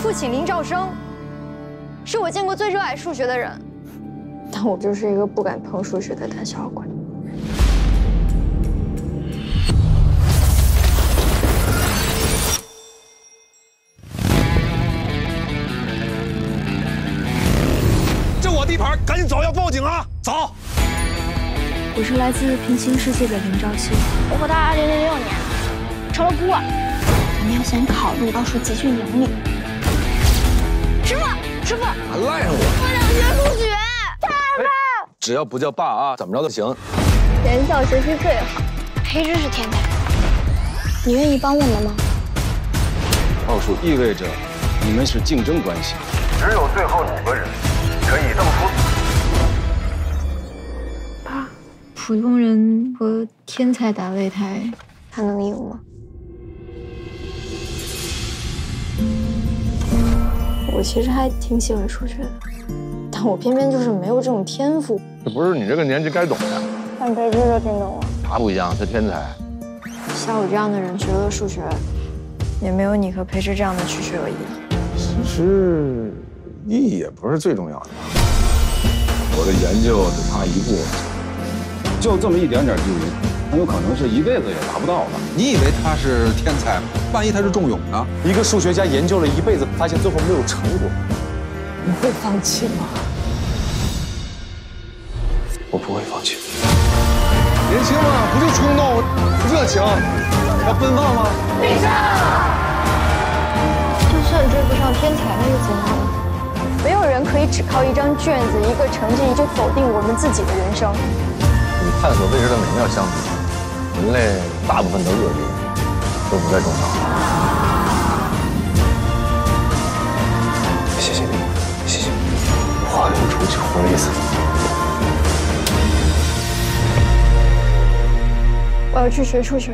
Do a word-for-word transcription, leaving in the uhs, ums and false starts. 父亲林兆生是我见过最热爱数学的人，但我就是一个不敢碰数学的胆小鬼。 赶紧走，要报警啊！走。我是来自平行世界的林朝夕，我和他二零零六年成了孤儿。咱们要先考入奥数集训营里。师傅，师傅，还赖上我！我想学数学，爸爸、哎。只要不叫爸啊，怎么着都行。人校学习最好，黑芝是天才。你愿意帮我们吗？奥数意味着你们是竞争关系，只有最后你们人可以证出。 普通人和天才打擂台，他能赢吗？我其实还挺喜欢数学的，但我偏偏就是没有这种天赋。这不是你这个年纪该懂的。但白芝就听懂了。他不一样，是天才。像我这样的人学了数学，也没有你和培芝这样的去学有意义。其实意义也不是最重要的。我的研究只差一步。 就这么一点点距离，很有可能是一辈子也达不到的。你以为他是天才吗？万一他是仲永呢？一个数学家研究了一辈子，发现最后没有成果，你会放弃吗？我不会放弃。年轻嘛，不就冲动、热情、要奔放吗？闭上！就算追不上天才，那又怎样呢？没有人可以只靠一张卷子、一个成绩就否定我们自己的人生。 探索未知的美妙相比，人类大部分的恶劣都不在重伤。谢谢你，谢谢你，化流出去活累死。我要去学数学。